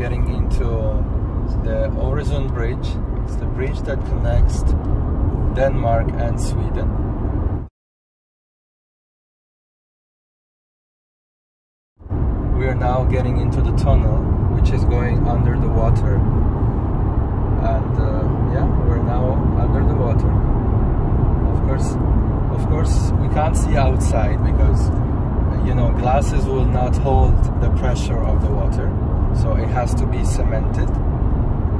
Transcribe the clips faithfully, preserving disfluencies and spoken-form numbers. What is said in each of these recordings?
getting into the Øresund Bridge. It's the bridge that connects Denmark and Sweden. We are now getting into the tunnel, which is going under the water. And uh, yeah, we're now under the water. Of course, of course, we can't see outside because, you know, glasses will not hold the pressure of the water, so it has to be cemented.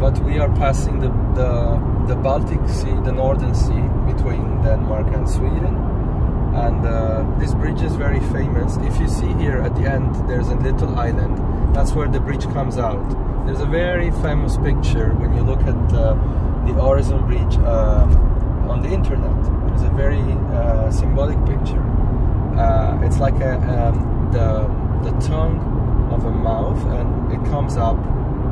But we are passing the, the, the Baltic Sea, the Northern Sea, between Denmark and Sweden. And uh, this bridge is very famous. If you see here at the end, there's a little island. That's where the bridge comes out. There's a very famous picture when you look at uh, the Øresund Bridge uh, on the internet. There's a very uh, symbolic picture. Uh, it's like a, um, the, the tongue of a mouth, and it comes up,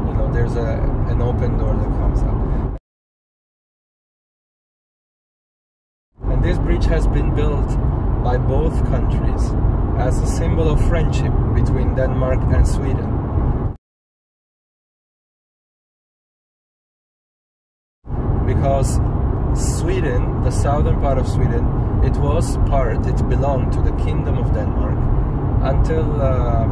you know, there's a, an open door that comes up. And this bridge has been built by both countries as a symbol of friendship between Denmark and Sweden. Because Sweden, the southern part of Sweden, it was part, it belonged to the Kingdom of Denmark until uh,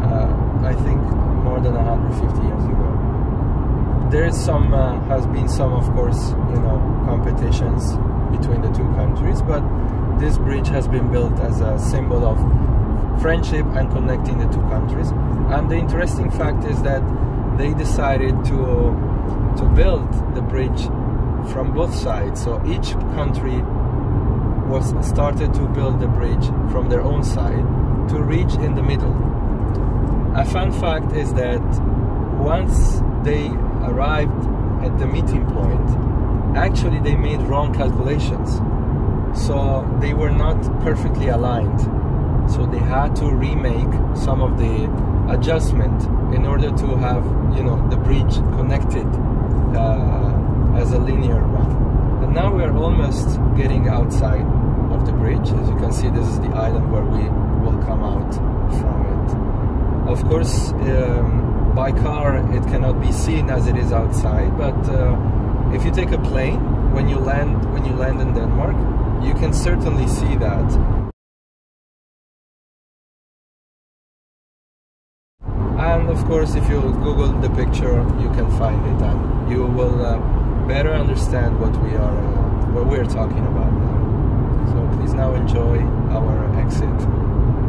uh, I think more than one hundred fifty years ago. There is some, uh, has been some, of course, you know, competitions between the two countries, but this bridge has been built as a symbol of friendship and connecting the two countries. And the interesting fact is that they decided to, to build the bridge from both sides, so each country was started to build the bridge from their own side to reach in the middle. A fun fact is that once they arrived at the meeting point, actually they made wrong calculations, so they were not perfectly aligned, so they had to remake some of the adjustment in order to have, you know, the bridge connected uh, as a linear one. And now we are almost getting outside of the bridge. As you can see, this is the island where we will come out from it. Of course, um, by car it cannot be seen as it is outside, but uh, if you take a plane, when you land when you land in Denmark, you can certainly see that. And of course, if you Google the picture, you can find it, and you will uh, better understand what we are uh, what we're talking about now. So please now enjoy our exit.